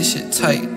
this shit tight.